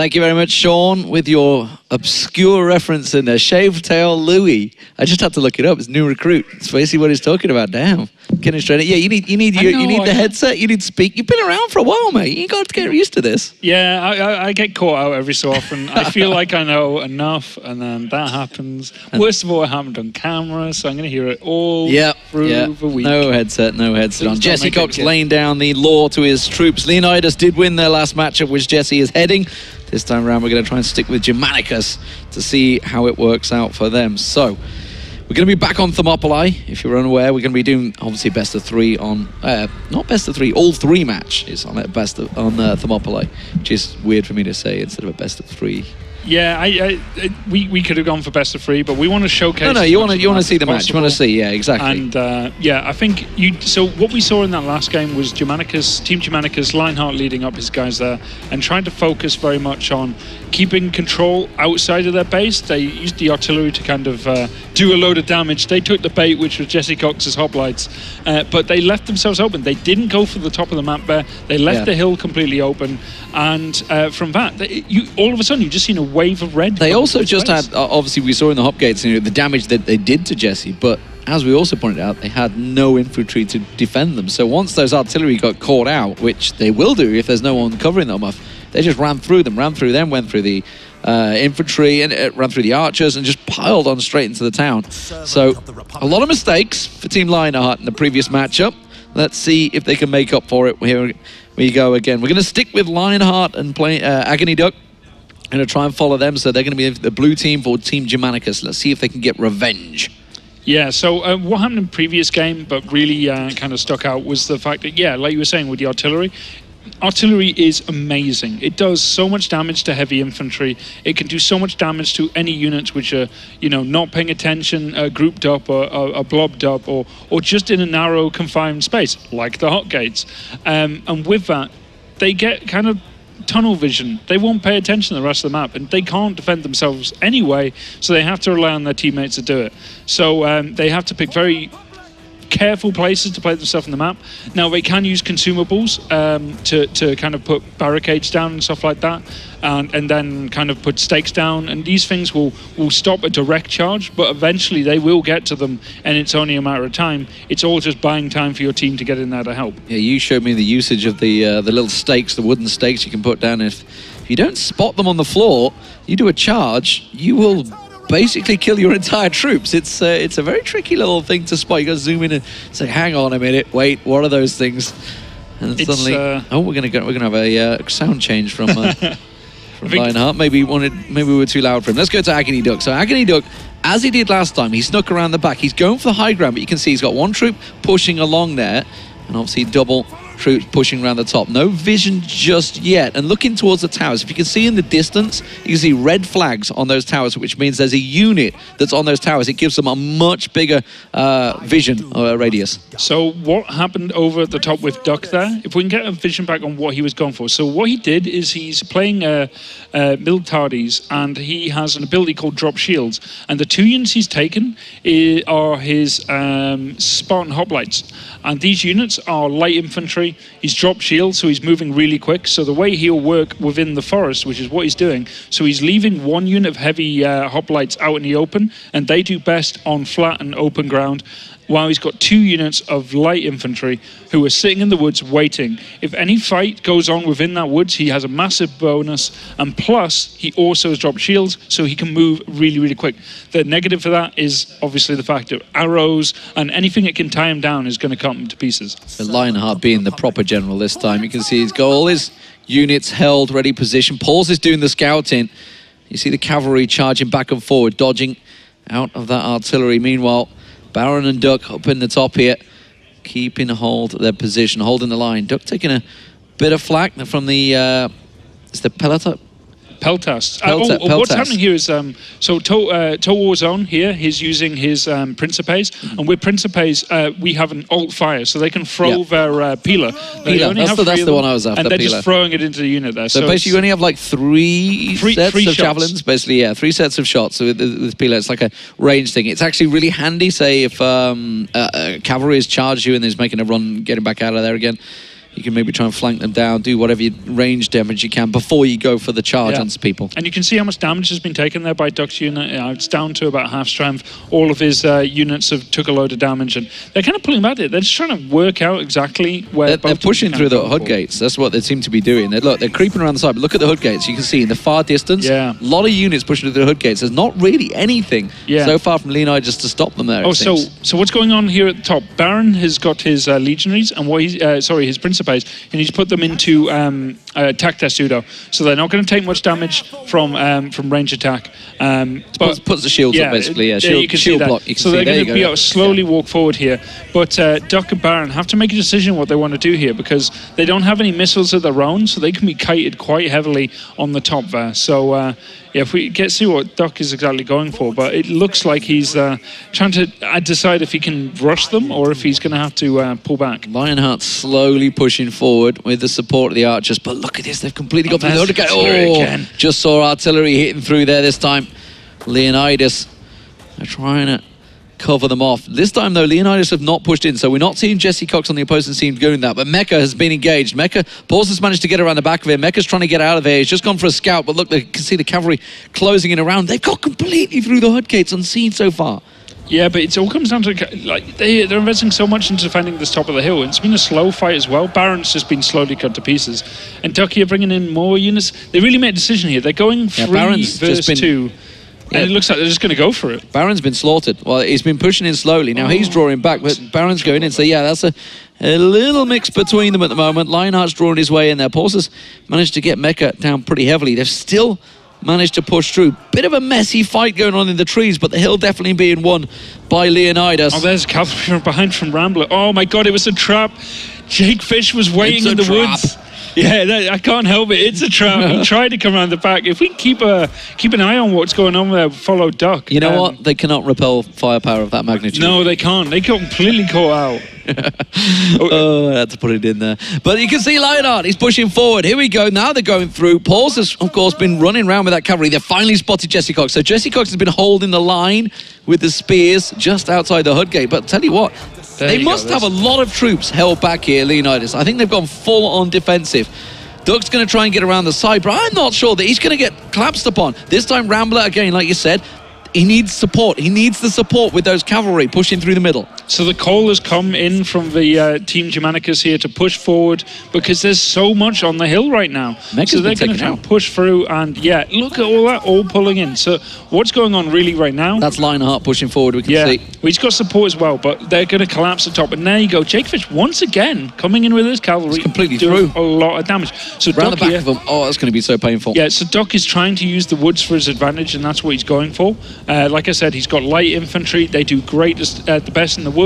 Thank you very much, Sean, with your obscure reference in there. Shavetail Louie. I just had to look it up. It's new recruit. It's basically what he's talking about. Damn. Kinnish trainer. Yeah, you need the headset. You need speak. You've been around for a while, mate. You got to get used to this. Yeah, I get caught out every so often. I feel like I know enough, and then that happens. Worst of all, it happened on camera, so I'm going to hear it all through the week. No headset on. Jesse Cox laying down the law to his troops. Leonidas did win their last matchup, which Jesse is heading. This time around, we're going to try and stick with Germanicus to see how it works out for them. So, we're going to be back on Thermopylae. If you're unaware, we're going to be doing, obviously, best of 3 on... not best of 3, all 3 matches on Thermopylae, which is weird for me to say instead of a best of 3. Yeah, we could have gone for best of 3, but we want to showcase... No, you want to see the match. You want to see, yeah, exactly. And, yeah, I think you... So what we saw in that last game was Germanicus, Team Germanicus, Lionheart leading up his guys there and trying to focus very much on keeping control outside of their base. They used the artillery to kind of do a load of damage. They took the bait, which was Jesse Cox's hoplites, but they left themselves open. They didn't go for the top of the map there. They left the hill completely open, and from that, all of a sudden, you've just seen a wave of red. They also just had, obviously we saw in the Hot Gates, you know, the damage that they did to Jesse, but as we also pointed out, they had no infantry to defend them. So once those artillery got caught out, which they will do if there's no one covering them off, they just ran through them, went through the infantry, and ran through the archers, and just piled on straight into the town. So a lot of mistakes for Team Lionheart in the previous matchup. Let's see if they can make up for it. Here we go again. We're going to stick with Lionheart and play Agony Duck. Going to try and follow them, so they're going to be the blue team for Team Germanicus. Let's see if they can get revenge. Yeah, so what happened in the previous game, but really kind of stuck out, was the fact that, yeah, like you were saying with the artillery, artillery is amazing. It does so much damage to heavy infantry. It can do so much damage to any units which are, you know, not paying attention, grouped up, or blobbed up, or just in a narrow, confined space, like the Hot Gates. And with that, they get kind of tunnel vision. They won't pay attention to the rest of the map, and they can't defend themselves anyway, so they have to rely on their teammates to do it. So they have to pick very careful places to play themselves on the map. Now, they can use consumables to kind of put barricades down and stuff like that, and then kind of put stakes down, and these things will stop a direct charge, but eventually they will get to them, and it's only a matter of time. It's all just buying time for your team to get in there to help. Yeah, you showed me the usage of the little stakes, the wooden stakes you can put down. If you don't spot them on the floor, you do a charge, you will basically kill your entire troops. It's a very tricky little thing to spot. You got to zoom in and say, "Hang on a minute, wait, what are those things?" And then suddenly, we're gonna have a sound change from from Lionheart. Maybe we were too loud for him. Let's go to Agony Duck. So Agony Duck, as he did last time, he snuck around the back. He's going for the high ground, but you can see he's got one troop pushing along there, and obviously double troops pushing around the top. No vision just yet, and looking towards the towers. If you can see in the distance, you can see red flags on those towers, which means there's a unit that's on those towers. It gives them a much bigger vision radius. So what happened over the top with Duck there? If we can get a vision back on what he was going for. So what he did is he's playing Miltiades, and he has an ability called Drop Shields, and the 2 units he's taken are his Spartan Hoplites, and these units are light infantry. He's dropped shields, so he's moving really quick. So the way he'll work within the forest, which is what he's doing, so he's leaving one unit of heavy hoplites out in the open, and they do best on flat and open ground, while he's got 2 units of light infantry who are sitting in the woods waiting. If any fight goes on within that woods, he has a massive bonus, and plus, he also has dropped shields, so he can move really, really quick. The negative for that is obviously the fact that arrows and anything that can tie him down is going to cut him to pieces. The Lionheart being the proper general this time, you can see he's got all his units held, ready position. Paulus is doing the scouting. You see the cavalry charging back and forward, dodging out of that artillery. Meanwhile, Baron and Duck up in the top here, keeping hold of their position, holding the line. Duck taking a bit of flak from the... it's the Peltast. What's happening here is, so Total War Zone here, he's using his Principes, and with Principes, we have an alt fire, so they can throw their Pila. That's the one I was after, and they're Pila. Just throwing it into the unit there. So basically you only have like three sets of shots. Javelins, basically, yeah, 3 sets of shots with Pila. It's like a range thing. It's actually really handy, say, if cavalry has charged you and is making a run, getting back out of there again. You can maybe try and flank them down, do whatever range damage you can before you go for the charge onto people. And you can see how much damage has been taken there by Duck's unit. It's down to about half strength. All of his units have took a load of damage, and they're kind of pulling back. They're just trying to work out exactly where they're pushing through the hot gates. That's what they seem to be doing. They're creeping around the side, but look at the hot gates. You can see in the far distance, a lot of units pushing through the hot gates. There's not really anything so far from Leonidas just to stop them there. So what's going on here at the top? Baron has got his legionaries and what he's his Principes, and he's put them into attack Testudo, so they're not going to take much damage from range attack. Puts the shields up basically. Shield, you can shield see block. You can so see, they're going to be able to slowly walk forward here. But Duck and Baron have to make a decision what they want to do here, because they don't have any missiles of their own, so they can be kited quite heavily on the top there. So. Yeah, if we get to see what Duck is exactly going for, but it looks like he's trying to decide if he can rush them or if he's going to have to pull back. Lionheart slowly pushing forward with the support of the archers, but look at this, they've completely got through the gate. Oh, just saw artillery hitting through there this time. Leonidas are trying to cover them off. This time, though, Leonidas have not pushed in, so we're not seeing Jesse Cox on the opposing team doing that, but Mecca has been engaged. Paulus has managed to get around the back of him. Mecca's trying to get out of here. He's just gone for a scout, but look, they can see the cavalry closing in around. They've got completely through the hot gates unseen so far. Yeah, but it all comes down to, like, they're investing so much into defending this top of the hill. It's been a slow fight as well. Baron's just been slowly cut to pieces. And Ducky are bringing in more units. They really made a decision here. They're going 3 versus 2. Yeah. And it looks like they're just going to go for it. Baron's been slaughtered. Well, he's been pushing in slowly. Now he's drawing back, but Baron's going in. So, yeah, that's a little mix between them at the moment. Lionheart's drawing his way in there. Paulus managed to get Mecca down pretty heavily. They've still managed to push through. Bit of a messy fight going on in the trees, but the hill definitely being won by Leonidas. Oh, there's cavalry from behind from Rambler. Oh, my God, it was a trap. Jake Fish was waiting in the woods. Yeah, I can't help it. It's a trap. We tried to come around the back. If we keep an eye on what's going on there, follow Duck. You know what? They cannot repel firepower of that magnitude. No, they can't. They completely caught out. I had to put it in there. But you can see Lionheart. He's pushing forward. Here we go. Now they're going through. Paul's has, of course, been running around with that cavalry. They've finally spotted Jesse Cox. So Jesse Cox has been holding the line with the spears just outside the hut gate. But tell you what, they must have a lot of troops held back here, Leonidas. I think they've gone full on defensive. Doug's going to try and get around the side, but I'm not sure that he's going to get collapsed upon. This time, Rambler, again, like you said, he needs support. He needs the support with those cavalry pushing through the middle. So the call has come in from the team Germanicus here to push forward, because there's so much on the hill right now. So they're going to try and push through, and yeah, look at all that, all pulling in. So what's going on really right now? That's Lionheart pushing forward, we can see. Yeah, well, he's got support as well, but they're going to collapse the top. And there you go, Jake Fish once again coming in with his cavalry. It's completely through. A lot of damage. So around the back of him, oh, that's going to be so painful. Yeah, so Doc is trying to use the woods for his advantage, and that's what he's going for. Like I said, he's got light infantry. They do the best in the woods.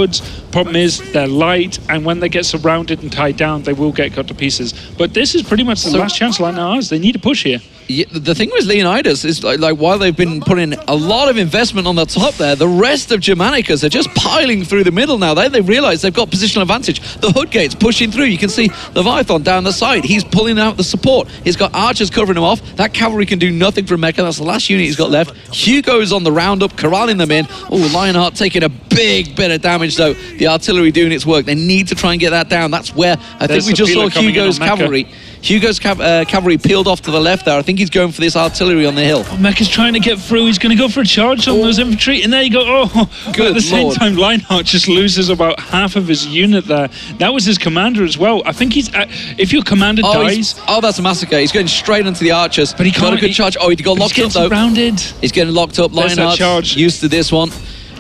Problem is, they're light, and when they get surrounded and tied down, they will get cut to pieces. But this is pretty much the last chance Lionhearts. They need a push here. Yeah, the thing with Leonidas is, like, while they've been putting a lot of investment on the top there, the rest of Germanicus are just piling through the middle now. They realise they've got positional advantage. The hood gate's pushing through. You can see Leviathan down the side. He's pulling out the support. He's got archers covering him off. That cavalry can do nothing for Mecca. That's the last unit he's got left. Hugo's on the roundup, corralling them in. Oh, Lionheart taking a big bit of damage, though. The artillery doing its work. They need to try and get that down. That's where I think we just saw Hugo's cavalry. Hugo's cavalry peeled off to the left there. I think he's going for this artillery on the hill. Oh, Mecca's trying to get through. He's going to go for a charge on those infantry. And there you go. Oh, good. At the same time, Lionheart just loses about half of his unit there. That was his commander as well. I think he's... if your commander dies... Oh, that's a massacre. He's going straight into the archers. But he can't... Got a good charge. Oh, he got locked up, though. Surrounded. He's getting locked up. Lionheart's used to this one.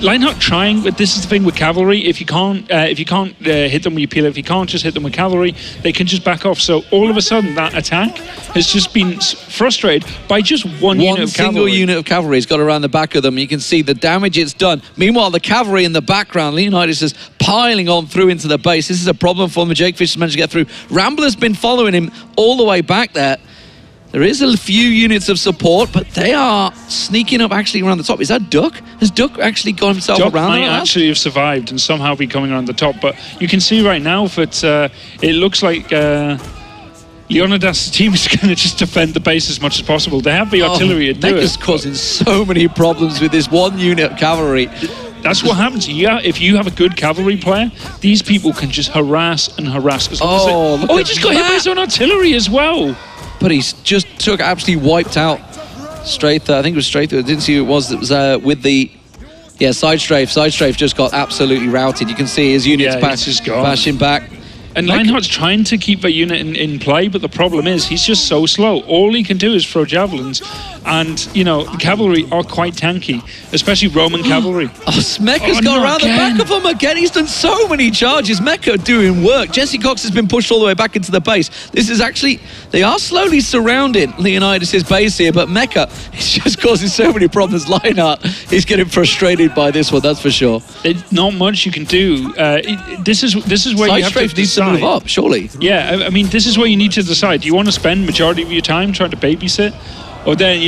Lionheart trying, but this is the thing with cavalry. If you can't hit them with your Pila, if you can't just hit them with cavalry, they can just back off. So all of a sudden, that attack has just been frustrated by just one unit of cavalry. One single unit of cavalry has got around the back of them. You can see the damage it's done. Meanwhile, the cavalry in the background, Leonidas is piling on through into the base. This is a problem for him. Jake Fish has managed to get through. Rambler's been following him all the way back there. There is a few units of support, but they are sneaking up actually around the top. Is that Duck? Has Duck actually got himself around the top? Duck might actually have survived and somehow be coming around the top, but you can see right now that it looks like Leonidas' team is going to just defend the base as much as possible. They have the artillery to do it. Mecca's causing so many problems with this one unit of cavalry. That's what happens. Yeah, if you have a good cavalry player, these people can just harass and harass. As long as they... Oh, he just got hit by his own artillery as well. But he's just took, absolutely wiped out Straither. I think it was Straither. I didn't see who it was. It was with the... Yeah, Sidestrafe. Sidestrafe just got absolutely routed. You can see his units bashing back. And Lionheart's trying to keep their unit in play, but the problem is he's just so slow. All he can do is throw javelins. And, you know, the cavalry are quite tanky, especially Roman cavalry. Oh, Mecca's gone around again. The back of him again. He's done so many charges. Mecca doing work. Jesse Cox has been pushed all the way back into the base. This is actually, they are slowly surrounding Leonidas' base here, but Mecca is just causing so many problems. Lionheart is getting frustrated by this one, that's for sure. There's not much you can do. This is where you have to decide. Move up, surely. Yeah, I mean, this is where you need to decide. Do you want to spend majority of your time trying to babysit? Or then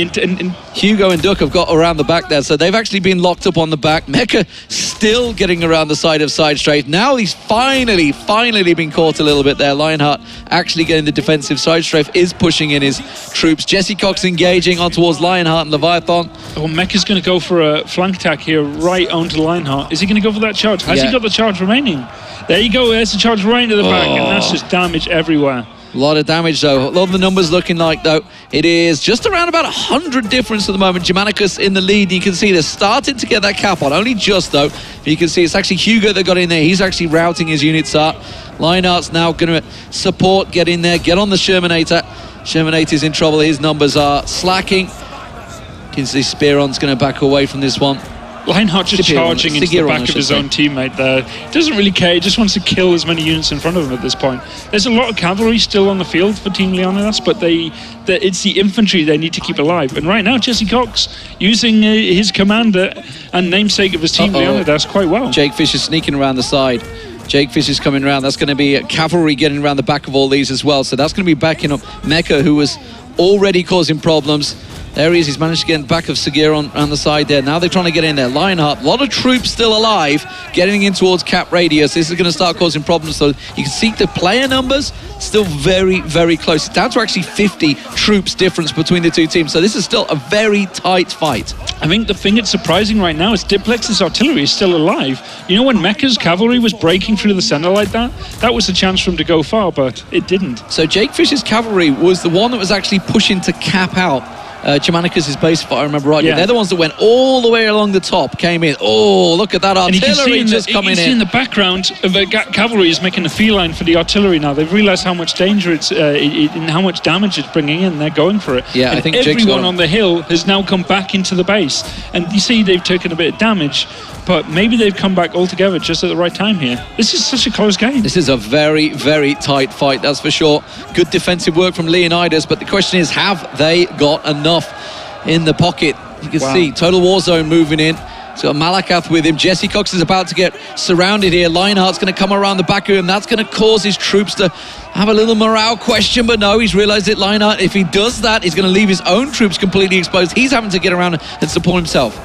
Hugo and Duck have got around the back there, so they've actually been locked up on the back. Mecca still getting around the side of Sidestrafe. Now he's finally been caught a little bit there. Lionheart actually getting the defensive. Sidestrafe is pushing in his troops. Jesse Cox engaging on towards Lionheart and Leviathan. Oh, Mecca's going to go for a flank attack here, right onto Lionheart. Is he going to go for that charge? Has he got the charge remaining? There you go, there's the charge right into the back, and that's just damage everywhere. A lot of damage, though. A lot of the numbers looking like, though, it is just around about 100 difference at the moment. Germanicus in the lead. You can see they're starting to get that cap on. Only just, though. You can see it's actually Hugo that got in there. He's actually routing his units up. Lionheart's now going to support, get in there, get on the Shermanator. Shermanator's in trouble. His numbers are slacking. You can see Spearon's going to back away from this one. Lionheart just charging into the back of his own teammate there. Doesn't really care, he just wants to kill as many units in front of him at this point. There's a lot of cavalry still on the field for Team Leonidas, but it's the infantry they need to keep alive. And right now, Jesse Cox using his commander and namesake of his team, Leonidas, quite well. Jake Fish is sneaking around the side. Jake Fish is coming around. That's going to be cavalry getting around the back of all these as well. So that's going to be backing up Mecca, who was already causing problems. There he is, he's managed to get in the back of Segiron on the side there. Now they're trying to get in there. Lionheart, a lot of troops still alive, getting in towards cap radius. This is going to start causing problems. So you can see the player numbers still very, very close. It's down to actually 50 troops difference between the two teams. So this is still a very tight fight. I think the thing that's surprising right now is Diplex's artillery is still alive. You know, when Mecca's cavalry was breaking through the center like that, that was a chance for him to go far, but it didn't. So Jake Fish's cavalry was the one that was actually pushing to cap out Germanicus' base, if I remember right. Yeah. They're the ones that went all the way along the top, came in. Oh, look at that artillery just coming in. You can see in the background of the cavalry is making a feline for the artillery now. They've realised how much danger it's and how much damage it's bringing in. They're going for it. Yeah, and I think everyone on the hill has now come back into the base. And you see they've taken a bit of damage, but maybe they've come back altogether just at the right time here. This is such a close game. This is a very, very tight fight, that's for sure. Good defensive work from Leonidas, but the question is, have they got enough in the pocket? You can see Total War Zone moving in. So Malakath with him. Jesse Cox is about to get surrounded here. Lionheart's going to come around the back of him. That's going to cause his troops to have a little morale question, but no, he's realised it. Lionheart, if he does that, he's going to leave his own troops completely exposed. He's having to get around and support himself.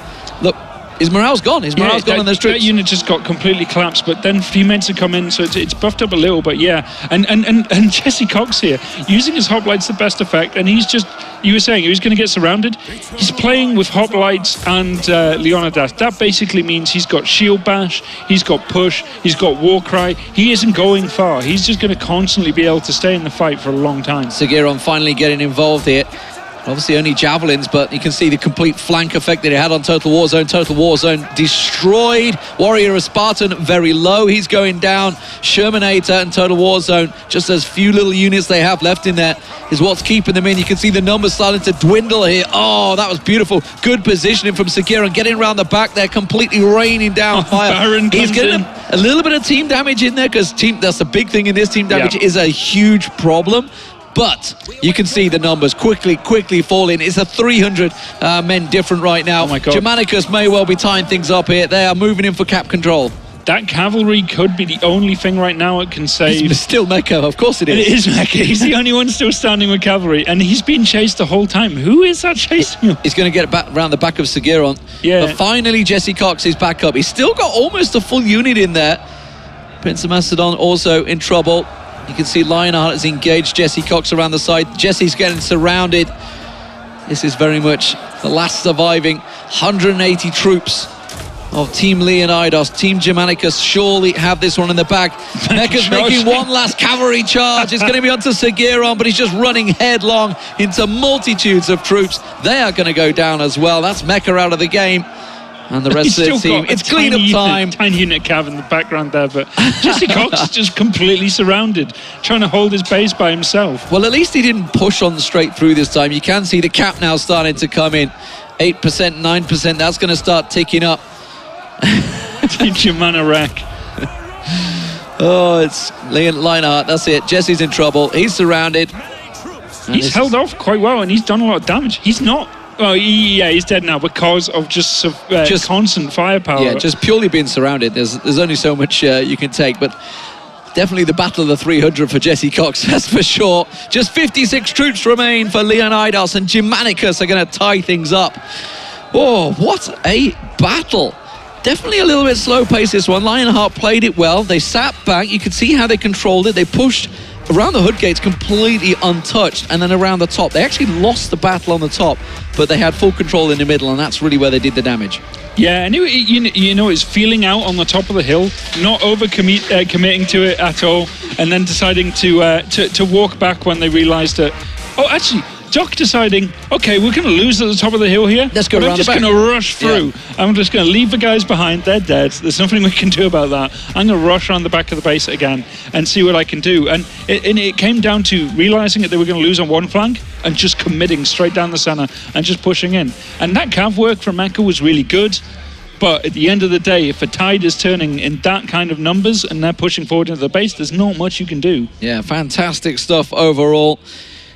Look, his morale's gone. His morale's gone on those troops. That unit just got completely collapsed, but then he meant to come in, so it's buffed up a little, but yeah. And Jesse Cox here, using his hoplites to best effect, and he's just, you were saying, he's going to get surrounded. He's playing with hoplites and Leonidas. That basically means he's got shield bash, he's got push, he's got war cry. He isn't going far. He's just going to constantly be able to stay in the fight for a long time. Segiron finally getting involved here. Obviously only javelins, but you can see the complete flank effect that it had on Total War Zone. Total War Zone destroyed. Warrior of Spartan very low. He's going down. Shermanator and Total War Zone, just as few little units they have left in there is what's keeping them in. You can see the numbers starting to dwindle here. Oh, that was beautiful. Good positioning from Segiron. Getting around the back there, completely raining down fire. Baron comes He's getting a little bit of team damage in there, because that's the big thing in this. Team damage is a huge problem. But you can see the numbers quickly falling. It's a 300 men different right now. Oh my God. Germanicus may well be tying things up here. They are moving in for cap control. That cavalry could be the only thing right now it can save. It's still Mecca, of course it is. It is Mecca. He's the only one still standing with cavalry, and he's been chased the whole time. Who is that chasing him? He's going to get back around the back of Segiron. Yeah. But finally, Jesse Cox is back up. He's still got almost a full unit in there. Prince of Macedon also in trouble. You can see Lionheart has engaged Jesse Cox around the side. Jesse's getting surrounded. This is very much the last surviving 180 troops of Team Leonidas. Team Germanicus surely have this one in the bag. Mecca's making one last cavalry charge. It's going to be onto Segiron, but he's just running headlong into multitudes of troops. They are going to go down as well. That's Mecca out of the game. And the rest of the team, it's clean up time. Tiny unit cav in the background there, but Jesse Cox just completely surrounded, trying to hold his base by himself. Well, at least he didn't push on straight through this time. You can see the cap now starting to come in. 8%, 9%, that's going to start ticking up. Teach your man a rack. Oh, it's Lionheart, that's it. Jesse's in trouble, he's surrounded. And he's held off quite well, and he's done a lot of damage. He's not... Well, yeah, he's dead now because of just constant firepower. Yeah, just purely being surrounded. There's only so much you can take, but definitely the battle of the 300 for Jesse Cox, that's for sure. Just 56 troops remain for Leonidas, and Germanicus are going to tie things up. Oh, what a battle. Definitely a little bit slow paced this one. Lionheart played it well. They sat back. You could see how they controlled it. They pushed around the hood gates completely untouched, and then around the top. They actually lost the battle on the top, but they had full control in the middle, and that's really where they did the damage. Yeah, and you know, it's feeling out on the top of the hill, not over-committing to it at all, and then deciding to walk back when they realised that, oh, actually, Doc deciding, okay, we're going to lose at the top of the hill here. Let's go around the back. I'm just going to rush through. Yeah. I'm just going to leave the guys behind. They're dead. There's nothing we can do about that. I'm going to rush around the back of the base again and see what I can do. And it came down to realizing that they were going to lose on one flank and just committing straight down the center and just pushing in. And that cav work from Mecca was really good. But at the end of the day, if a tide is turning in that kind of numbers and they're pushing forward into the base, there's not much you can do. Yeah, fantastic stuff overall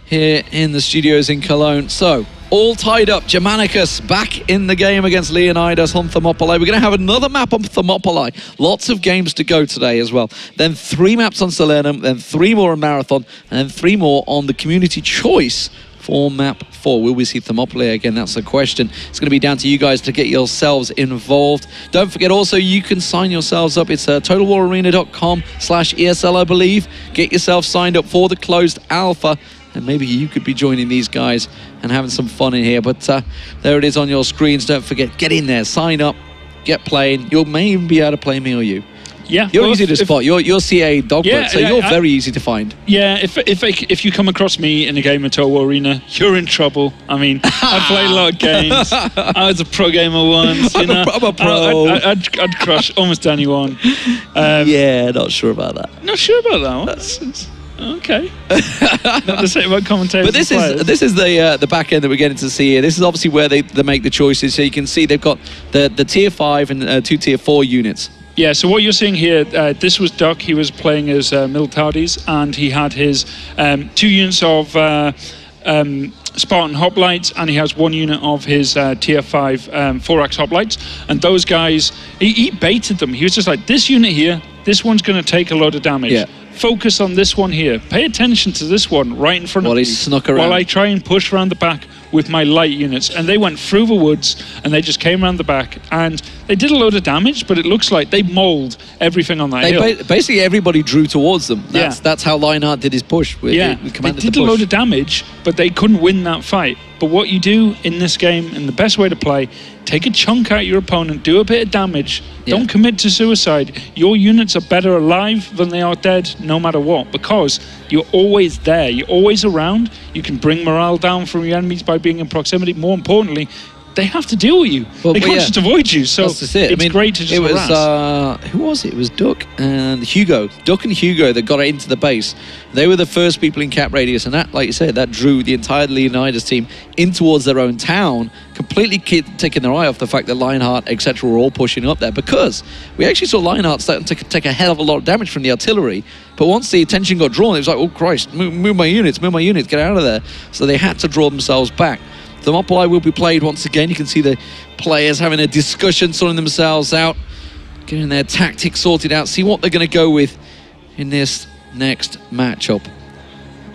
here in the studios in Cologne. So, all tied up. Germanicus back in the game against Leonidas on Thermopylae. We're going to have another map on Thermopylae. Lots of games to go today as well. Then 3 maps on Salernum, then 3 more on Marathon, and then 3 more on the community choice for map 4. Will we see Thermopylae again? That's the question. It's going to be down to you guys to get yourselves involved. Don't forget also, you can sign yourselves up. It's totalwararena.com/ESL, I believe. Get yourself signed up for the closed alpha. And maybe you could be joining these guys and having some fun in here. But there it is on your screens. Don't forget, get in there, sign up, get playing. You may even be able to play me or you. Yeah, you're easy to spot. You're CA Dogbird, yeah, so you're very easy to find. Yeah, if you come across me in a game of Total War Arena, you're in trouble. I mean, I play a lot of games. I was a pro gamer once. I'm a pro. I'd crush almost anyone. Yeah, not sure about that. Not sure about that one. That's okay. Not the same about commentators. But this is the back end that we're getting to see here. This is obviously where they make the choices. So you can see they've got the tier 5 and 2 tier 4 units. Yeah, so what you're seeing here, this was Duck. He was playing as Miltiades, and he had his 2 units of Spartan Hoplites, and he has 1 unit of his tier 5 4-axe Hoplites. And those guys, he baited them. He was just like, this unit here, this one's going to take a lot of damage. Yeah. Focus on this one here. Pay attention to this one right in front of me. Snuck around. While I try and push around the back with my light units. And they went through the woods, and they just came around the back, and they did a load of damage, but it looks like they mauled everything on that hill. Basically, everybody drew towards them. That's how Lionheart did his push. They did a load of damage, but they couldn't win that fight. But what you do in this game, and the best way to play, take a chunk out of your opponent, do a bit of damage, don't commit to suicide. Your units are better alive than they are dead, no matter what, because you're always there, you're always around, you can bring morale down from your enemies by being in proximity. More importantly, they have to deal with you. They can't just avoid you, so it's great to just harass. Who was it? It was Duck and Hugo. Duck and Hugo that got into the base. They were the first people in cap radius, and that, like you said, that drew the entire Leonidas team in towards their own town, completely taking their eye off the fact that Lionheart, etc., were all pushing up there, because we actually saw Lionheart starting to take a hell of a lot of damage from the artillery, but once the attention got drawn, it was like, oh, Christ, move my units, get out of there. So they had to draw themselves back. Thermopylae will be played once again. You can see the players having a discussion, sorting themselves out, getting their tactics sorted out, see what they're going to go with in this next matchup.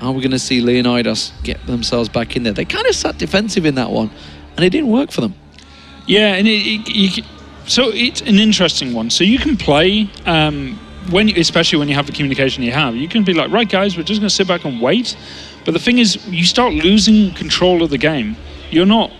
Are we going to see Leonidas get themselves back in there? They kind of sat defensive in that one, and it didn't work for them. Yeah, and it's an interesting one. So you can play... especially when you have the communication you can be like, right, guys, we're just going to sit back and wait. But the thing is, you start losing control of the game. You're not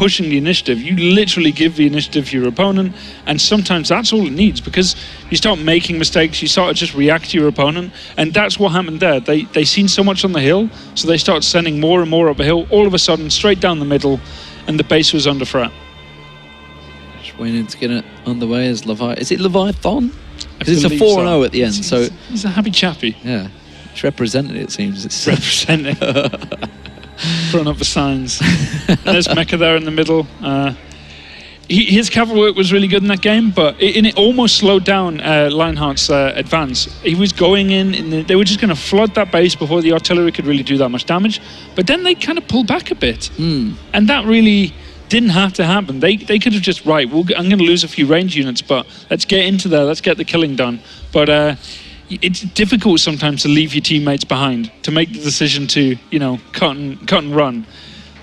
pushing the initiative, you literally give the initiative to your opponent, and sometimes that's all it needs, because you start making mistakes, you start to just react to your opponent, and that's what happened there. They seen so much on the hill, so they start sending more and more up a hill, all of a sudden, straight down the middle, and the base was under threat. Just waiting to get it on the way is Leviathan. Is it Leviathan? Because it's a 4-0 so. At the end, so... He's a happy chappy. Yeah. It's represented, it seems. It's represented. Throwing up the signs. There's Mecca there in the middle. His cover work was really good in that game, but it almost slowed down Lionheart's advance. He was going in, they were just going to flood that base before the artillery could really do that much damage. But then they kind of pulled back a bit. Mm. And that really... didn't have to happen. They could have just, right, I'm going to lose a few range units, but let's get into there, let's get the killing done. But it's difficult sometimes to leave your teammates behind, to make the decision to, you know, cut and run.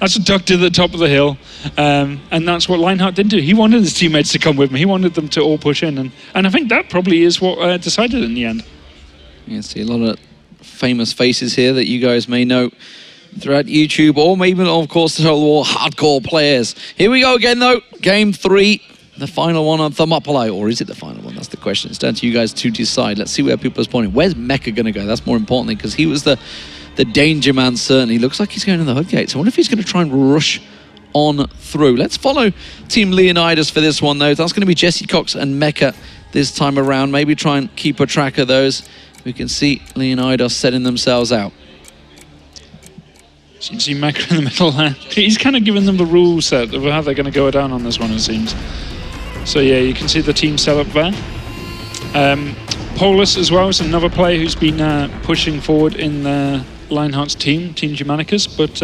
That's what Duck did at the top of the hill, and that's what Lionheart didn't do. He wanted his teammates to come with him, he wanted them to all push in, and I think that probably is what decided in the end. You see a lot of famous faces here that you guys may know throughout YouTube, or maybe, of course, the Total War hardcore players. Here we go again, though. Game 3, the final one on Thermopylae. Or is it the final one? That's the question. It's down to you guys to decide. Let's see where people are pointing. Where's Mecca going to go? That's more importantly, because he was the danger man, certainly. Looks like he's going to the Hot Gates. I wonder if he's going to try and rush on through. Let's follow Team Leonidas for this one, though. That's going to be Jesse Cox and Mecca this time around. Maybe try and keep a track of those. We can see Leonidas setting themselves out. So you see Mecca in the middle there. He's kind of given them the rule set of how they're going to go down on this one, it seems. So yeah, you can see the team set up there. Paulus as well is another player who's been pushing forward in Lionheart's team, Team Germanicus, but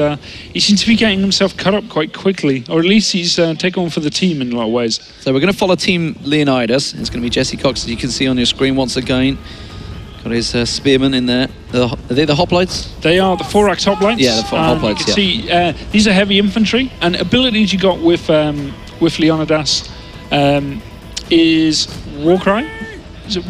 he seems to be getting himself cut up quite quickly, or at least he's taken on for the team in a lot of ways. So we're going to follow Team Leonidas. It's going to be Jesse Cox, as you can see on your screen once again. Got his spearmen in there. Are they the hoplites? They are the 4-axe hoplites. Yeah, the 4-axe hoplites. You can see these are heavy infantry, and abilities you got with Leonidas is Warcry. Is it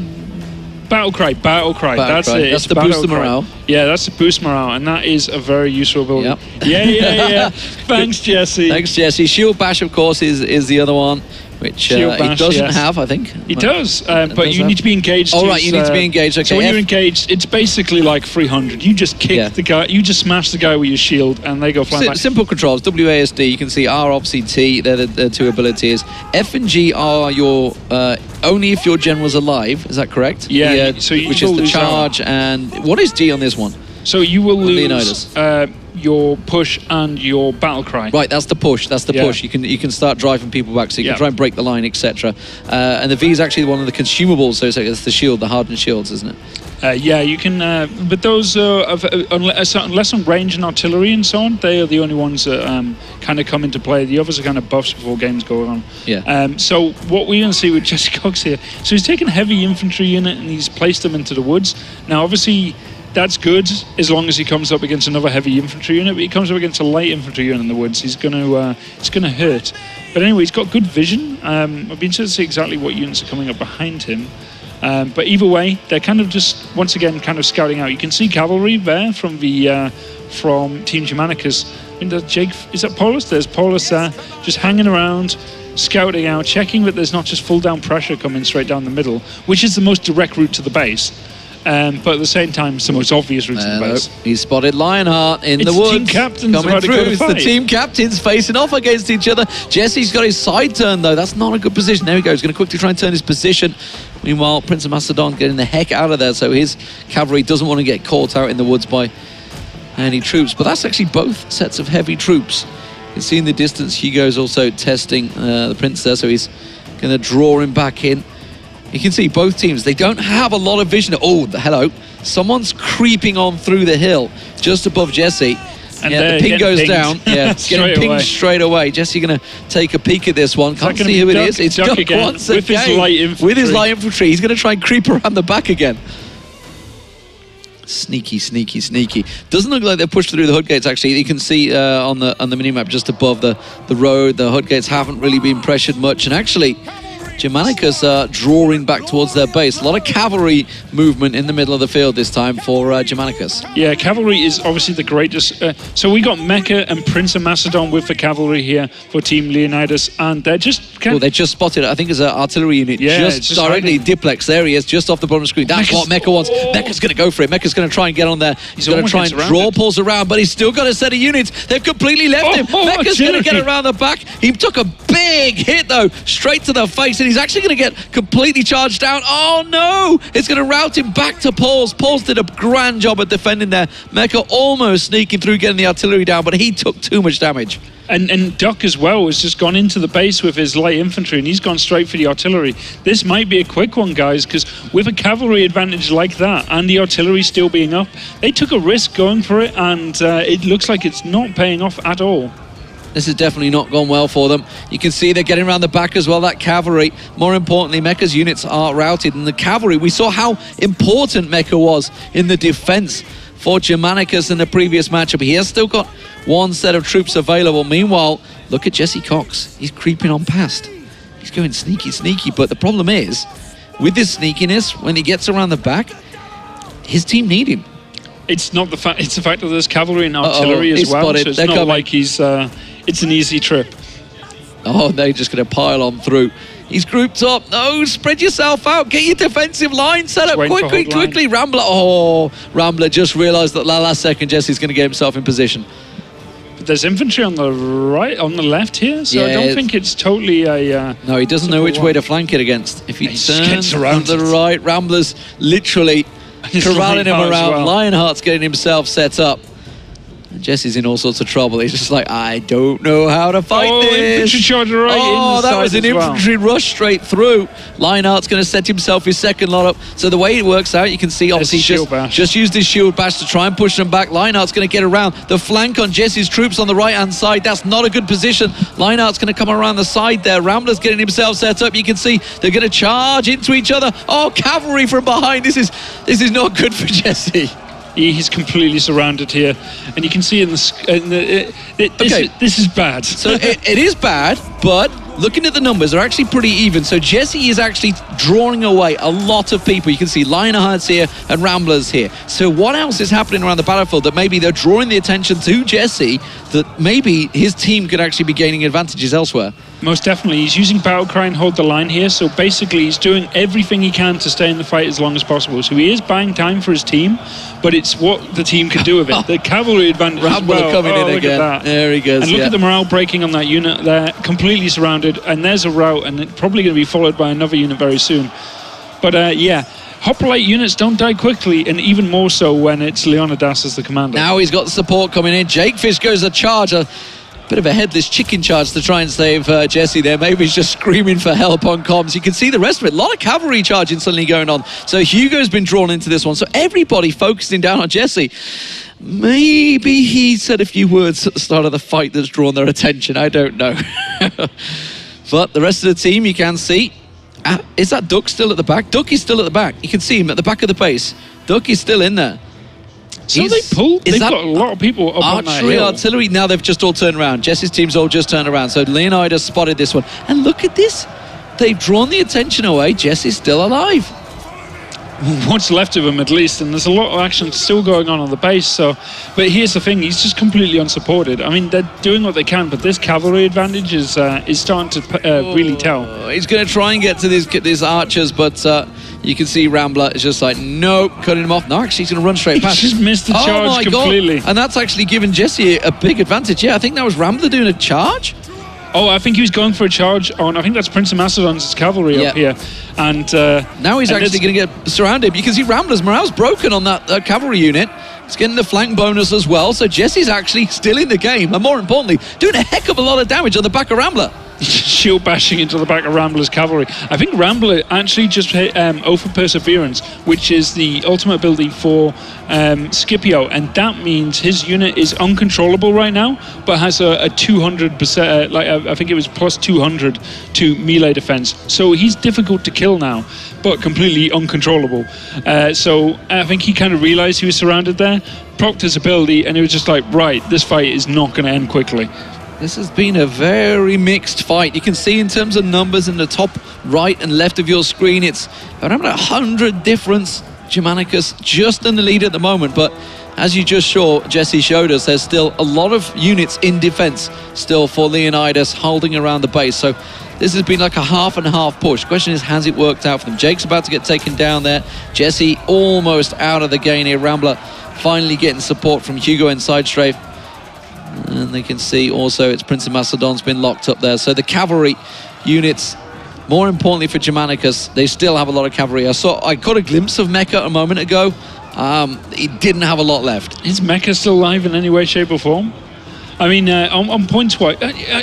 Battlecry? Battlecry. That's it. That's the boost morale. Yeah, that's the boost morale, and that is a very useful ability. Yep. Yeah. Thanks, Jesse. Thanks, Jesse. Shield Bash, of course, is the other one, which he doesn't have, I think. He does, but you need to be engaged. Oh, right, you need to be engaged. Okay. So when you're engaged, it's basically like 300. You just kick the guy, you just smash the guy with your shield, and they go flying back. Simple controls, WASD, you can see R, obviously T, they're the two abilities. F and G are your, only if your general's alive, is that correct? Yeah, so you which is the charge, and what is D on this one? So you will lose your push and your battle cry. Right, that's the push. That's the push. You can start driving people back, so you can try and break the line, etc. And the V is actually one of the consumables, so it's the shield, the hardened shields, isn't it? Yeah, you can. But those, unless on range and artillery and so on, they are the only ones that kind of come into play. The others are kind of buffs before games go on. Yeah. So what we're going to see with Jesse Cox here, so he's taken heavy infantry unit and he's placed them into the woods. Now, obviously, that's good as long as he comes up against another heavy infantry unit, but he comes up against a light infantry unit in the woods, he's going to it's going to hurt. But anyway, he's got good vision. I'd be interested to see exactly what units are coming up behind him. But either way, they're kind of just once again kind of scouting out. You can see cavalry there from the from Team Germanicus. I mean, Jake, is that Paulus? There's Paulus there, just hanging around, scouting out, checking that there's not just full down pressure coming straight down the middle, which is the most direct route to the base. But at the same time, it's the most obvious route to the base. He spotted Lionheart in the woods. It's the team captains coming through. It's the team captains facing off against each other. Jesse's got his side turn, though. That's not a good position. There he goes. He's going to quickly try and turn his position. Meanwhile, Prince of Macedon getting the heck out of there, so his cavalry doesn't want to get caught out in the woods by any troops. But that's actually both sets of heavy troops. You can see in the distance, Hugo's also testing the Prince there, so he's going to draw him back in. You can see both teams, they don't have a lot of vision. Oh, hello. Someone's creeping on through the hill just above Jesse. And yeah, the ping goes down. Yeah, getting pinged straight away. Jesse going to take a peek at this one. Can't see who it is. It's Duck once again. With his light infantry. He's going to try and creep around the back again. Sneaky, sneaky, sneaky. Doesn't look like they've pushed through the Hot Gates, actually. You can see on the minimap just above the road, the Hot Gates haven't really been pressured much. And actually, Germanicus drawing back towards their base. A lot of cavalry movement in the middle of the field this time for Germanicus. Yeah, cavalry is obviously the greatest. So we got Mecca and Prince of Macedon with the cavalry here for Team Leonidas, and they're just... Well, they just spotted, I think it's an artillery unit, yeah, just directly diplex. There he is, just off the bottom of the screen. That's Mecca's, what Mecca wants. Oh. Mecca's going to go for it. Mecca's going to try and get on there. He's going to try and draw, pulls around, but he's still got a set of units. They've completely left him. Mecca's going to get around the back. He took a big hit, though, straight to the face, and he's actually going to get completely charged down. Oh, no! It's going to route him back to Pauls. Pauls did a grand job at defending there. Mecca almost sneaking through, getting the artillery down, but he took too much damage. And Duck as well has just gone into the base with his light infantry, and he's gone straight for the artillery. This might be a quick one, guys, because with a cavalry advantage like that and the artillery still being up, they took a risk going for it, and it looks like it's not paying off at all. This has definitely not gone well for them. You can see they're getting around the back as well, that cavalry. More importantly, Mecca's units are routed, and the cavalry, we saw how important Mecca was in the defense for Germanicus in the previous matchup. He has still got one set of troops available. Meanwhile, look at Jesse Cox. He's creeping on past. He's going sneaky, sneaky, but the problem is, with this sneakiness, when he gets around the back, his team need him. It's not the fact, it's the fact that there's cavalry and artillery as well, spotted. So it's not like he's... It's an easy trip. Oh, they're just going to pile on through. He's grouped up. No, spread yourself out. Get your defensive line set up quickly, quickly. Rambler. Oh, Rambler just realised that last second Jesse's going to get himself in position. But there's infantry on the right, on the left here, so yeah, I don't think it's totally a... no, he doesn't know which way to flank it against. If he turns around to the right, Rambler's literally corralling him around. Lionheart's getting himself set up. Jesse's in all sorts of trouble. He's just like, I don't know how to fight this. Infantry charge right in the side. That was an infantry rush straight through. Lionheart's going to set himself his second lot up. So the way it works out, you can see obviously just used his shield bash to try and push them back. Lionheart's going to get around the flank on Jesse's troops on the right-hand side. That's not a good position. Lionheart's going to come around the side there. Rambler's getting himself set up. You can see they're going to charge into each other. Oh, cavalry from behind. This is not good for Jesse. He's completely surrounded here, and you can see in the... This is bad. So it is bad, but looking at the numbers, they're actually pretty even. So Jesse is actually drawing away a lot of people. You can see Lionhearts here and Ramblers here. So what else is happening around the battlefield that maybe they're drawing the attention to Jesse, that maybe his team could actually be gaining advantages elsewhere? Most definitely. He's using Battlecry and Hold the Line here, so basically he's doing everything he can to stay in the fight as long as possible. So he is buying time for his team, but it's what the team can do with it. The cavalry advantage Rambler coming in again. There he goes. And look at the morale breaking on that unit there, completely surrounded. And there's a rout, and it's probably going to be followed by another unit very soon. But yeah, hoplite units don't die quickly, and even more so when it's Leonidas as the commander. Now he's got support coming in. Jake Fish goes a charge, a bit of a headless chicken charge to try and save Jesse there. Maybe he's just screaming for help on comms. You can see the rest of it. A lot of cavalry charging suddenly going on. So Hugo's been drawn into this one. So everybody focusing down on Jesse. Maybe he said a few words at the start of the fight that's drawn their attention. I don't know. But the rest of the team, you can see. Is that Duck still at the back? Duck is still at the back. You can see him at the back of the base. Duck is still in there. So they've got a lot of people up on that hill. Artillery, now they've just all turned around. Jesse's team's all just turned around. So Leonidas spotted this one. And look at this. They've drawn the attention away. Jesse's still alive. What's left of him, at least, and there's a lot of action still going on the base. So, but here's the thing: he's just completely unsupported. I mean, they're doing what they can, but this cavalry advantage is starting to really tell. He's going to try and get to these archers, but you can see Rambler is just like, nope, cutting him off. No, actually, he's going to run straight past. He just missed the charge completely. God. And that's actually given Jesse a big advantage. Yeah, I think that was Rambler doing a charge. Oh, I think he was going for a charge on, I think that's Prince of Macedon's cavalry up here. And now he's actually going to get surrounded because he Rambler's morale's broken on that cavalry unit. He's getting the flank bonus as well, so Jesse's actually still in the game. And more importantly, doing a heck of a lot of damage on the back of Rambler. Shield bashing into the back of Rambler's cavalry. I think Rambler actually just hit Oath of Perseverance, which is the ultimate ability for Scipio, and that means his unit is uncontrollable right now, but has a 200%, like I think it was plus 200 to melee defense. So he's difficult to kill now, but completely uncontrollable. So I think he kind of realized he was surrounded there, propped his ability, and it was just like, right, this fight is not going to end quickly. This has been a very mixed fight. You can see in terms of numbers in the top right and left of your screen, it's around 100 difference. Germanicus just in the lead at the moment, but as you just saw, Jesse showed us, there's still a lot of units in defense still for Leonidas holding around the base. So this has been like a half and half push. Question is, has it worked out for them? Jake's about to get taken down there. Jesse almost out of the game here. Rambler finally getting support from Hugo and Sidestrafe. And they can see also it's Prince of Macedon's been locked up there. So the cavalry units, more importantly for Germanicus, they still have a lot of cavalry. I caught a glimpse of Mecca a moment ago. He didn't have a lot left. Is Mecca still alive in any way, shape or form? I mean, on points wise,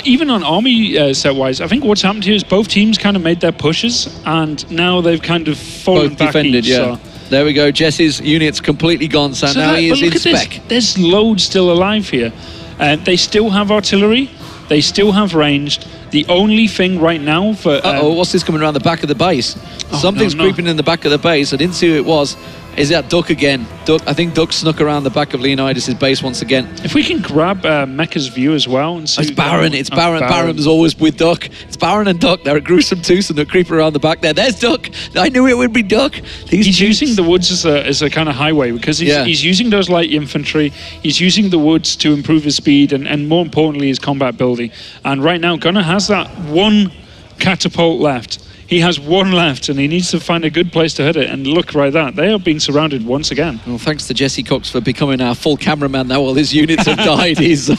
even on army set wise, I think what's happened here is both teams kind of made their pushes and now they've kind of fallen both back defended, each, yeah. So. There we go, Jesse's unit's completely gone, so now he is in spec. There's loads still alive here. They still have artillery, they still have ranged. The only thing right now for... uh-oh, what's this coming around the back of the base? Oh, Something's creeping in the back of the base. I didn't see who it was. Is that Duck again? Duck, I think Duck snuck around the back of Leonidas' base once again. If we can grab Mecca's view as well. And see it's Baron. Baron's always with Duck. It's Baron and Duck. They're a gruesome twosome that creep around the back there. There's Duck. I knew it would be Duck. He's using the woods as a kind of highway because he's using those light infantry. He's using the woods to improve his speed and more importantly, his combat building. And right now, Gunnar has that one catapult left. He has one left, and he needs to find a good place to hit it. And look right at that. They are being surrounded once again. Well, thanks to Jesse Cox for becoming our full cameraman now. All his units have died. He's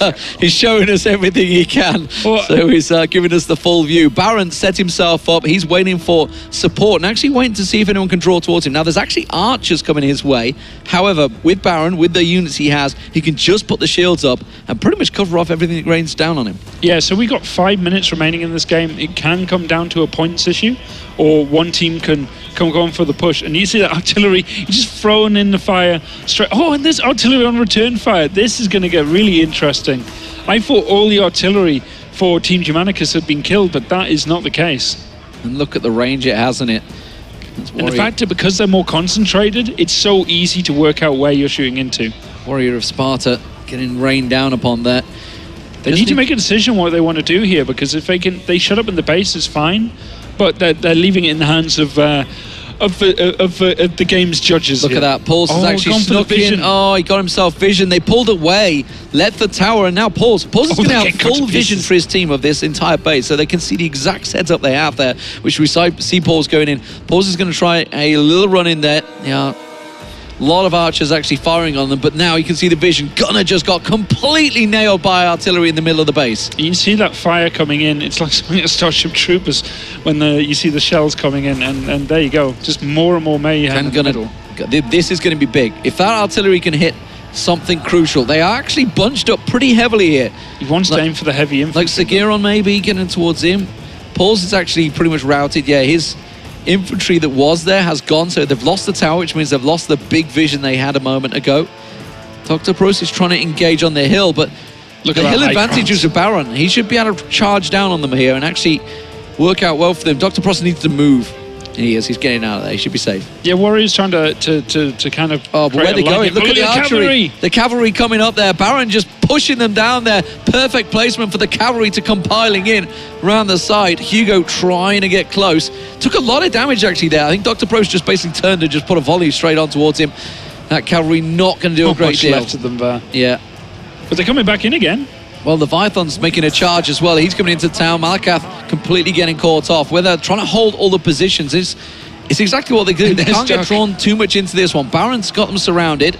showing us everything he can. Well, so he's giving us the full view. Baron set himself up. He's waiting for support and actually waiting to see if anyone can draw towards him. Now, there's actually archers coming his way. However, with Baron, with the units he has, he can just put the shields up and pretty much cover off everything that rains down on him. Yeah, so we got 5 minutes remaining in this game. It can come down to a points issue, or one team can come on for the push. And you see that artillery, you're just throwing in the fire straight. Oh, and there's artillery on return fire. This is going to get really interesting. I thought all the artillery for Team Germanicus had been killed, but that is not the case. And look at the range it has in it. And the fact that because they're more concentrated, it's so easy to work out where you're shooting into. Warrior of Sparta getting rained down upon there. They need to make a decision what they want to do here, because if they shut up in the base, it's fine. But they're leaving it in the hands of the game's judges. Look at that. Paulson's actually snuck in. Oh, he got himself vision. They pulled away, left the tower, and now Paulson's going to have full vision for his team of this entire base, so they can see the exact setup they have there, which we see Paul's going in. Paulson's going to try a little run in there. Yeah. A lot of archers actually firing on them, but now you can see the vision. Gunner just got completely nailed by artillery in the middle of the base. You can see that fire coming in. It's like something at Starship Troopers when you see the shells coming in, and there you go. Just more and more mayhem in the middle. This is going to be big. If that artillery can hit something crucial. They are actually bunched up pretty heavily here. He wants to aim for the heavy infantry. Like Segiron maybe getting towards him. Paul's is actually pretty much routed. Yeah, his infantry that was there has gone, so they've lost the tower, which means they've lost the big vision they had a moment ago. Dr. Bruce is trying to engage on the hill, but look at the hill advantage is a Baron. He should be able to charge down on them here and actually work out well for them. Dr. Bruce needs to move. He's getting out of there. He should be safe. Yeah, Warrior's trying to kind of... Oh, but where they going? Look at the archery. The cavalry coming up there. Baron just pushing them down there. Perfect placement for the cavalry to come piling in around the side. Hugo trying to get close. Took a lot of damage, actually, there. I think Dr. Prost just basically turned and just put a volley straight on towards him. That cavalry not going to do a great deal. Not much left of them there. Yeah. But they're coming back in again. Well, Leviathan's making a charge as well. He's coming into town. Malakath completely getting caught off. Where they're trying to hold all the positions, it's exactly what they do. They can't get drawn too much into this one. Baron's got them surrounded.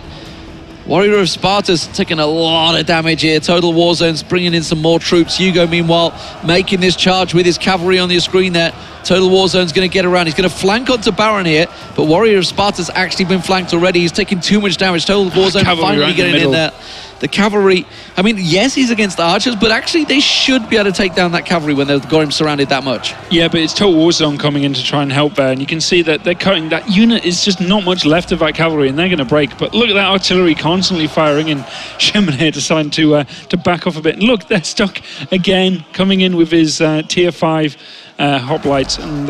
Warrior of Sparta's taking a lot of damage here. Total Warzone's bringing in some more troops. Hugo, meanwhile, making this charge with his cavalry on the screen there. Total Warzone's going to get around. He's going to flank onto Baron here, but Warrior of Sparta's actually been flanked already. He's taking too much damage. Total Warzone finally getting in there. The cavalry, I mean, yes, he's against the archers, but actually they should be able to take down that cavalry when they've got him surrounded that much. Yeah, but it's Total Warzone coming in to try and help there, and you can see that they're cutting. That unit is just not much left of that cavalry, and they're going to break. But look at that artillery constantly firing, and Shermanator decided to back off a bit. And look, they're stuck again, coming in with his tier 5 hoplites, and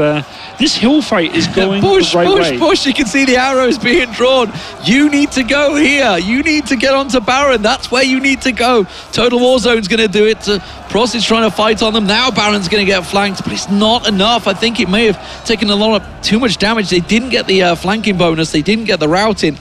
this hill fight is going the right way. Push, push, push, you can see the arrows being drawn. You need to go here, you need to get onto Baron, that's where you need to go. Total Warzone's going to do it, Pross is trying to fight on them, now Baron's going to get flanked, but it's not enough. I think it may have taken a lot of too much damage. They didn't get the flanking bonus, they didn't get the routing.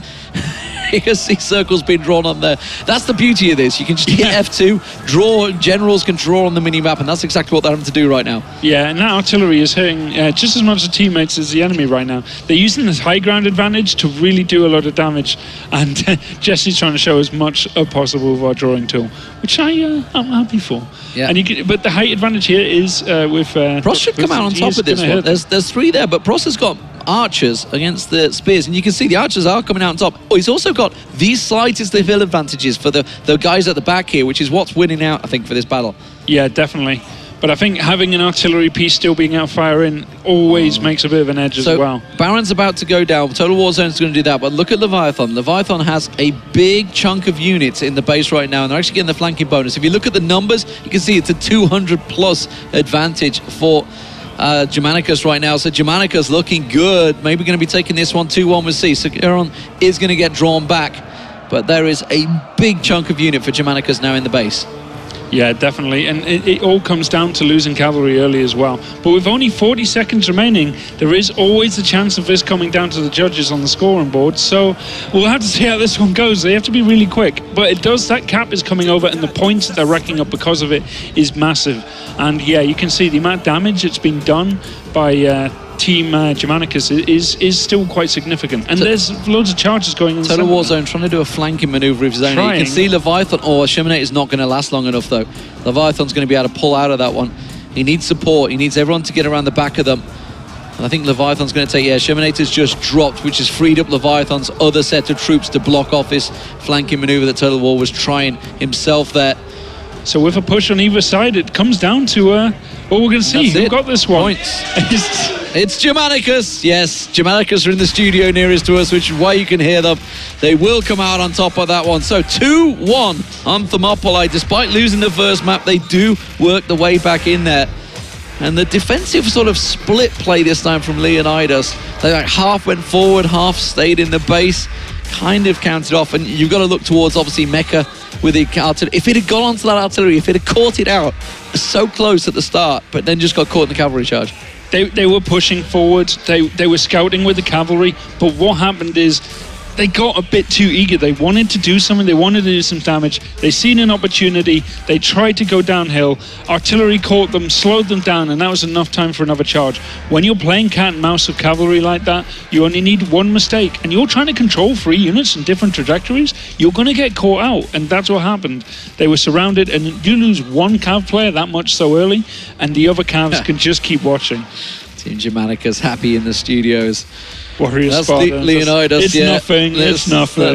You can see circles being drawn on there. That's the beauty of this. You can just hit F2, draw, generals can draw on the minimap, and that's exactly what they're having to do right now. Yeah, and that artillery is hurting just as much the teammates as the enemy right now. They're using this high ground advantage to really do a lot of damage, and Jesse's trying to show as much as possible of our drawing tool, which I'm happy for. Yeah. And you can, but the height advantage here is with... Pross should come out on top of this one. There's three there, but Pross has got archers against the spears, and you can see the archers are coming out on top. Oh, he's also got these slightest of hill advantages for the guys at the back here, which is what's winning out, I think, for this battle. Yeah, definitely. But I think having an artillery piece still being out firing always makes a bit of an edge as well. Baron's about to go down. Total Warzone's going to do that. But look at Leviathan. Leviathan has a big chunk of units in the base right now, and they're actually getting the flanking bonus. If you look at the numbers, you can see it's a 200-plus advantage for... Germanicus right now, so Germanicus looking good, maybe going to be taking this one 2-1 with C. Segiron is going to get drawn back, but there is a big chunk of unit for Germanicus now in the base. Yeah, definitely, and it all comes down to losing cavalry early as well. But with only 40 seconds remaining, there is always the chance of this coming down to the judges on the scoring board, so we'll have to see how this one goes. They have to be really quick, but it does, that cap is coming over, and the points that they're racking up because of it is massive. And yeah, you can see the amount of damage that's been done by Team Germanicus is still quite significant. And there's loads of charges going on. Total Warzone trying to do a flanking maneuver of his own. You can see Leviathan, Shermanator is not going to last long enough though. Leviathan's going to be able to pull out of that one. He needs support, he needs everyone to get around the back of them. And I think Leviathan's going to take, yeah, Shermanator's just dropped, which has freed up Leviathan's other set of troops to block off this flanking maneuver that Total War was trying himself there. So with a push on either side, it comes down to, well, we're going to see who got this one. Points. It's Germanicus. Yes, Germanicus are in the studio nearest to us, which is why you can hear them. They will come out on top of that one. So 2-1 on Thermopylae. Despite losing the first map, they do work the way back in there. And the defensive sort of split play this time from Leonidas. They like half went forward, half stayed in the base. Kind of counted off, and you've got to look towards obviously Mecca with the artillery. If it had gone onto that artillery, if it had caught it out, so close at the start, but then just got caught in the cavalry charge. They were pushing forward, they were scouting with the cavalry, but what happened is they got a bit too eager. They wanted to do something, they wanted to do some damage. They seen an opportunity, they tried to go downhill, artillery caught them, slowed them down, and that was enough time for another charge. When you're playing cat and mouse with cavalry like that, you only need one mistake, and you're trying to control three units in different trajectories, you're going to get caught out, and that's what happened. They were surrounded, and you lose one cav player that much so early, and the other calves can just keep watching. Team Germanicus happy in the studios. That's Leonidas, it's nothing.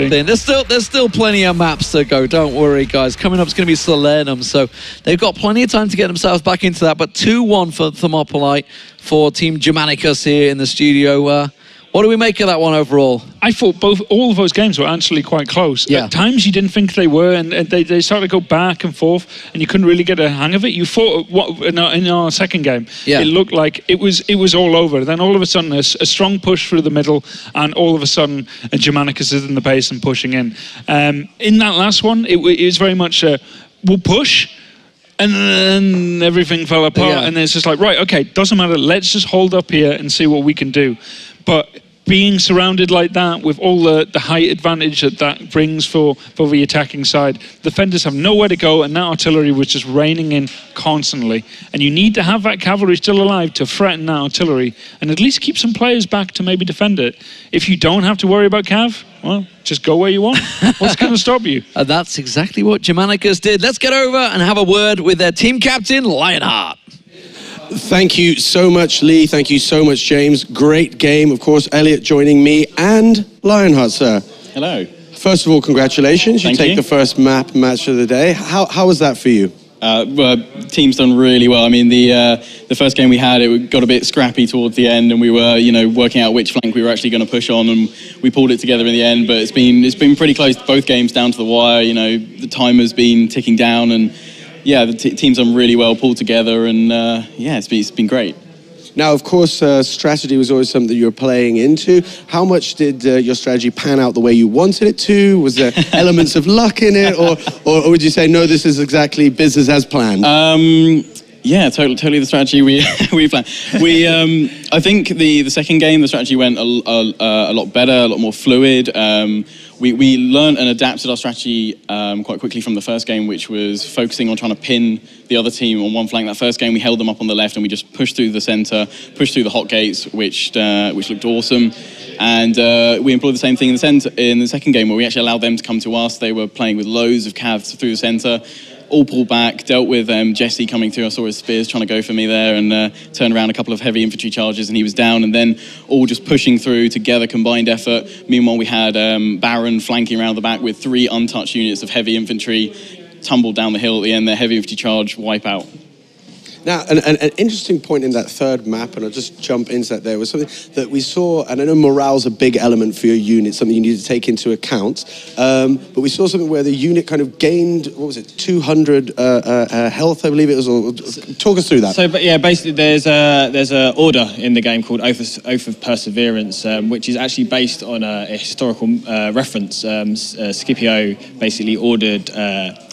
There's still plenty of maps to go, don't worry guys. Coming up is going to be Salernum, so they've got plenty of time to get themselves back into that, but 2-1 for Thermopylae, for Team Germanicus here in the studio. What do we make of that one overall? I thought all of those games were actually quite close. Yeah. At times you didn't think they were, and they started to go back and forth, and you couldn't really get a hang of it. You thought, in our second game, it looked like it was all over. Then all of a sudden, a strong push through the middle, and all of a sudden, Germanicus is in the base and pushing in. In that last one, it was very much a, we'll push, and then everything fell apart, and it's just like, right, okay, doesn't matter, let's just hold up here and see what we can do. But being surrounded like that, with all the height advantage that brings for the attacking side, defenders have nowhere to go, and that artillery was just raining in constantly. And you need to have that cavalry still alive to threaten that artillery, and at least keep some players back to maybe defend it. If you don't have to worry about cav, well, just go where you want. What's going to stop you? And that's exactly what Germanicus did. Let's get over and have a word with their team captain, Lionheart. Thank you so much, Lee. Thank you so much, James. Great game. Of course, Elliot joining me and Lionheart, sir. Hello. First of all, congratulations. Thank you. You take the first match of the day. How was that for you? Well, team's done really well. I mean, the first game we had, it got a bit scrappy towards the end, and we were, you know, working out which flank we were actually going to push on, and we pulled it together in the end. But it's been pretty close. Both games down to the wire. You know, the time has been ticking down, and yeah, the team's done really well, pulled together, and yeah, it's been great. Now, of course, strategy was always something that you were playing into. How much did your strategy pan out the way you wanted it to? Was there elements of luck in it? Or would you say, no, this is exactly business as planned? Yeah, totally the strategy we planned. I think the second game, the strategy went a lot better, a lot more fluid. We learned and adapted our strategy quite quickly from the first game, which was focusing on trying to pin the other team on one flank. That first game, we held them up on the left and we just pushed through the center, pushed through the hot gates, which looked awesome. And we employed the same thing in the second game, where we actually allowed them to come to us. They were playing with loads of cavs through the center, all pulled back, dealt with Jesse coming through. I saw his spears trying to go for me there, and turned around a couple of heavy infantry charges and he was down, and then all just pushing through together, combined effort. Meanwhile, we had Baron flanking around the back with 3 untouched units of heavy infantry, tumbled down the hill at the end, their heavy infantry charge, wipe out. Now, an interesting point in that third map, and I'll just jump into that there, was something that we saw, and I know morale's a big element for your unit, something you need to take into account, but we saw something where the unit kind of gained, what was it, 200 health, I believe it was, or talk us through that. So, but yeah, basically there's a order in the game called Oath of Perseverance, which is actually based on a historical reference. Scipio basically ordered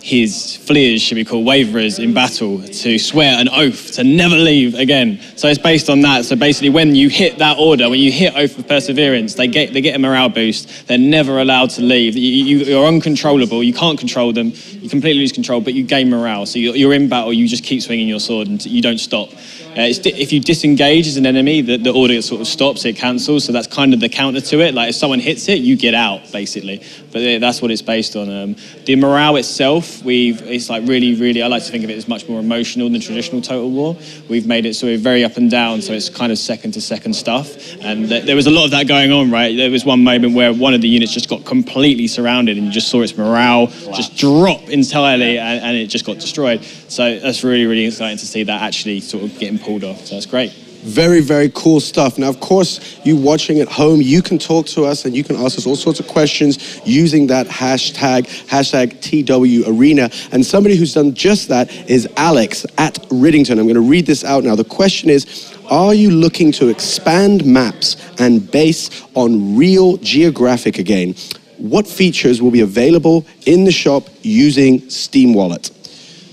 his fleers, should be called waverers, in battle to swear an oath to never leave again. So it's based on that. So basically when you hit that order, when you hit Oath of Perseverance, they get a morale boost. They're never allowed to leave. You're uncontrollable. You can't control them. You completely lose control, but you gain morale. So you're in battle. You just keep swinging your sword and you don't stop. If you disengage as an enemy, the order sort of stops, it cancels, so that's kind of the counter to it. Like, if someone hits it, you get out, basically. But that's what it's based on. The morale itself, it's like really, really, I like to think of it as much more emotional than traditional Total War. We've made it so we're very up and down, so it's kind of second-to-second stuff. And there was a lot of that going on, right? There was one moment where one of the units just got completely surrounded and you just saw its morale just drop entirely, and it just got destroyed. So that's really, really exciting to see that actually sort of getting pulled off, so that's great. Very, very cool stuff. Now, of course, you watching at home, you can talk to us and you can ask us all sorts of questions using that hashtag TWArena. And somebody who's done just that is Alex at Riddington. I'm going to read this out now. The question is, are you looking to expand maps and base on real geographic again? What features will be available in the shop using Steam Wallet?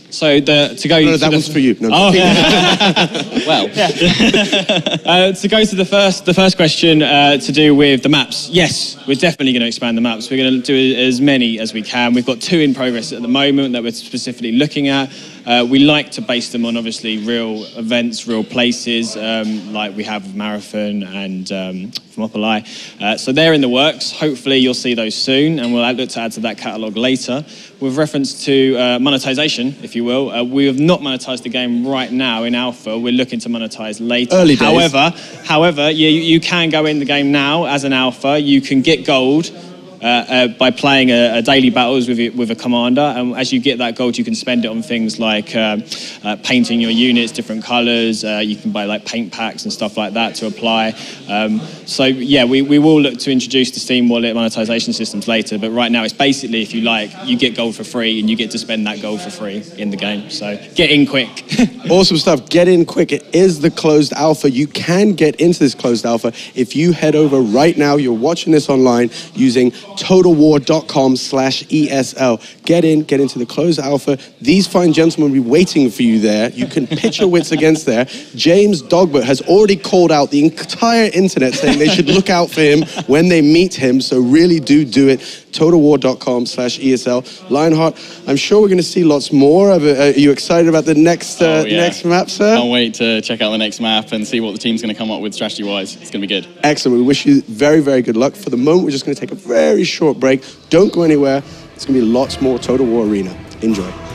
So to go... No, that one's for you. No, oh, yeah. Well. Yeah. To go to the first question to do with the maps. Yes, we're definitely going to expand the maps. We're going to do as many as we can. We've got 2 in progress at the moment that we're specifically looking at. We like to base them on, obviously, real events, real places, like we have Marathon and Thermopylae. So they're in the works. Hopefully, you'll see those soon, and we'll look to add to that catalogue later. With reference to monetization, if you will, we have not monetized the game right now in alpha. We're looking to monetize later. Early days. However, you can go in the game now as an alpha. You can get gold by playing a daily battles with a commander, and as you get that gold, you can spend it on things like painting your units different colours. You can buy like paint packs and stuff like that to apply. So yeah, we will look to introduce the Steam Wallet monetization systems later, but right now it's basically, if you like, you get gold for free and you get to spend that gold for free in the game. So get in quick. Awesome stuff. Get in quick. It is the closed alpha. You can get into this closed alpha if you head over right now. You're watching this online using totalwar.com/ESL. Get into the closed alpha. These fine gentlemen will be waiting for you there. You can pitch your wits against there. James Dogbert has already called out the entire internet saying they should look out for him when they meet him, so really do it. totalwar.com/ESL. Lionheart, I'm sure we're going to see lots more. Are you excited about the next map, sir? Can't wait to check out the next map and see what the team's going to come up with strategy-wise. It's going to be good. Excellent. We wish you very, very good luck. For the moment, we're just going to take a very short break. Don't go anywhere. It's going to be lots more Total War Arena. Enjoy.